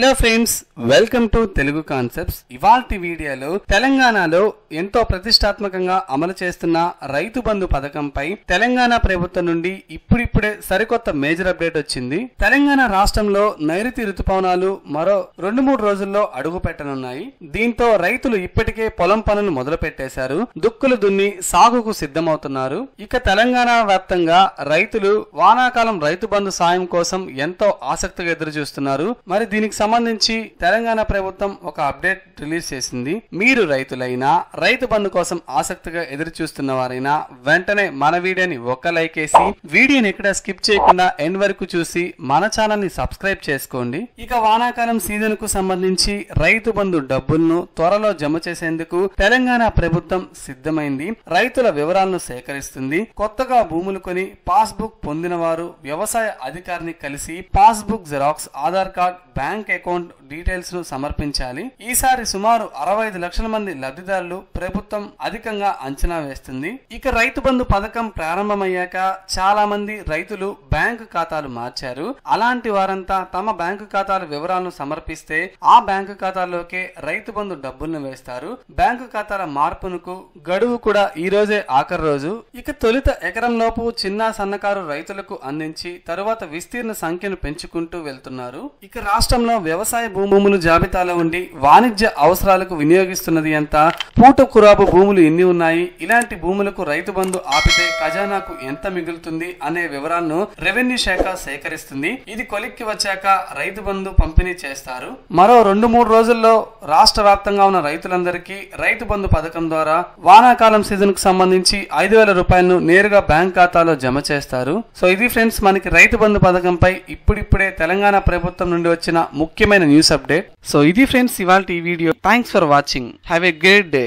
Hello friends, welcome to Telugu Concepts. ఇవాల్టి వీడియోలో తెలంగాణలో ఎంతో ప్రతిష్టాత్మకంగా అమలు చేస్తున్న రైతుబంధు పథకంపై తెలంగాణ ప్రభుత్వం నుండి ఇప్పుడిప్పుడే సరికొత్త మేజర్ అప్డేట్ వచ్చింది. తెలంగాణ రాష్ట్రంలో నైరుతి ఋతుపవనాలు మరో 2-3 రోజుల్లో అడుగుపెట్టనున్నాయి. దీంతో రైతులు ఇప్పటికే పొలం పనులు మొదలుపెట్టేశారు. దుక్కులు దున్ని సాగుకు సిద్ధమవుతున్నారు. ఇక తెలంగాణ వ్యాప్తంగా రైతులు వానాకాలం రైతుబంధు సాయం కోసం ఎంతో ఆసక్తిగా ఎదురు చూస్తున్నారు. మరి దీనికి సంబంధించి తెలంగాణ ప్రభుత్వం ఒక అప్డేట్ రిలీజ్ చేసింది. మీరు రైతులైనా, రైతు బంధు కోసం ఆసక్తిగా ఎదురు చూస్తున్న వారైనా వెంటనే మన వీడియోని ఒక్క లైక్ వేసి వీడియోని ఎక్కడ స్కిప్ చేయకుండా ఎండ్ వరకు చూసి మన ఛానల్ ని సబ్స్క్రైబ్ చేసుకోండి. ఇక వానాకాలం సీజన్ కు సంబంధించి రైతు బంధు డబ్బులను త్వరలో జమ చేసేందుకు తెలంగాణ ప్రభుత్వం సిద్ధమైంది. రైతుల వివరాలను సేకరిస్తుంది. కొత్తగా భూములు కొని పాస్ బుక్ పొందిన వారు వ్యవసాయ అధికారిని కలిసి pass book xerox, Aadhaar card, bank account details ను సమర్పించాలి. ఈసారి సుమారు 65 లక్షల మంది లబ్ధిదారులు ప్రభుత్వం అధికంగా అంచనా వేస్తుంది. ఇక రైతు బంధు పథకం ప్రారంభమయ్యాక చాలా మంది రైతులు బ్యాంకు ఖాతాలు మార్చారు. అలాంటి వారంతా తమ బ్యాంకు ఖాతాల వివరాలను సమర్పిస్తే ఆ బ్యాంకు ఖాతాలోకే రైతు బంధు డబ్బులను వేస్తారు. బ్యాంకు ఖాతాల మార్పునకు గడువు కూడా ఈ రోజే ఆఖరి రోజు. ఇక తొలుత ఎకరం లోపు చిన్న సన్నకారు రైతులకు అందించి తరువాత విస్తీర్ణ సంఖ్యను పెంచుకుంటూ వెళ్తున్నారు. ఇక రాష్ట్రంలో వ్యవసాయ భూములు జాబితాలో ఉండి వాణిజ్య అవసరాలకు వినియోగిస్తున్నది ఎంత, పూట కురాపు భూములు ఎన్ని ఉన్నాయి, ఇలాంటి భూములకు రైతు బంధు ఆపితే ఖజానాకు ఎంత మిగులుతుంది అనే వివరాలను రెవెన్యూ శాఖ సేకరిస్తుంది. ఇది కొలిక్కి వచ్చాక రైతు బంధు పంపిణీ చేస్తారు. మరో 2-3 రోజుల్లో రాష్ట్ర వ్యాప్తంగా ఉన్న రైతులందరికీ రైతు బంధు పథకం ద్వారా వానాకాలం సీజన్ కు సంబంధించి 5,000 రూపాయలను నేరుగా బ్యాంక్ ఖాతాలో జమ చేస్తారు. సో ఇది ఫ్రెండ్స్ మనకి రైతు బంధు పథకంపై ఇప్పుడిప్పుడే తెలంగాణ ప్రభుత్వం నుండి వచ్చిన ముఖ్యమైన news update. So, this friends, Ivalti video. Thanks for watching. Have a great day.